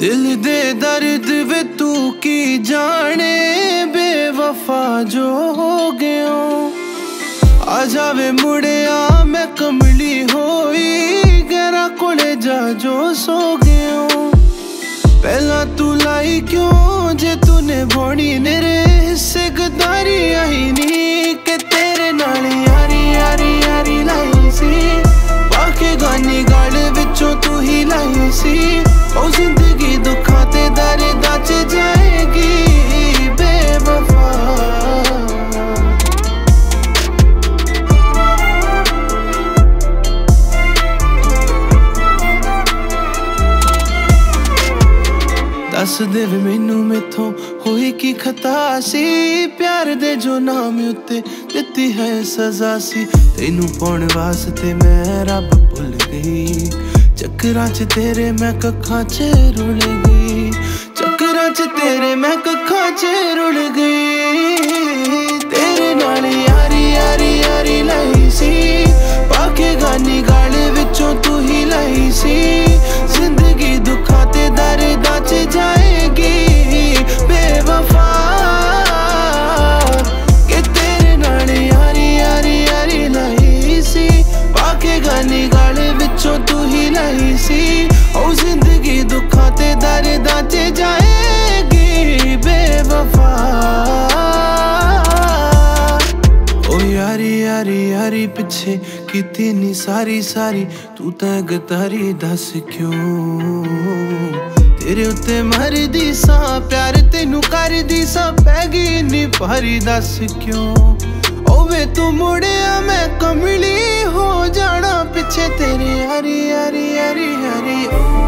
दिल दे दर्द वे तू की जाने बेवफा जो हो गयो। आजा वे मुड़िया मैं कमली होई गरा कोले जा जो सो गयो। पहला तू लाई क्यों जे तूने बोनी मेरे हिस्से गदारी आई नी के तेरे नाल यारी यारी यारी लाई सी बाकी गानी गाल विचों तू ही लाई सी। ओ जिंदगी दुखा ते दर्द दाच जाएगी बेवफा। दस दे वे मैनू मेथों होई की खता सी प्यार दे जो नाम उत्ते दिती है सजा सी। तेनू पाउण वास्ते मैं रब भुल गई चक्करां च तेरे मैं कक्खां च रुल गई। चक्करां च तेरे मैं कक्खां च रुल गई। तेरे नाल यारी यारी यारी लाई सी पाके गानी गाल विचों तू ही लाई सी। जिंदगी दुखा ते दर्दां च जाएगी बेवफा के तेरे नाल यारी यारी यारी लाई सी पाके गानी गाल विचों तू ही लाई सी। ओ जिंदगी दुखा ते दर्दां च जाएगी बेवफा। यारी यारी यारी पिछे कीती नी सारी सारी तू तां गदारी दस क्यों। तेरे उत्ते मरदी सा प्यार तेनू करदी सा पै गई नी भारी दस क्यों। ओवे तू मुड़िया मैं कमली हो जाना पिछे तेरे यारी यारी यारी यारी।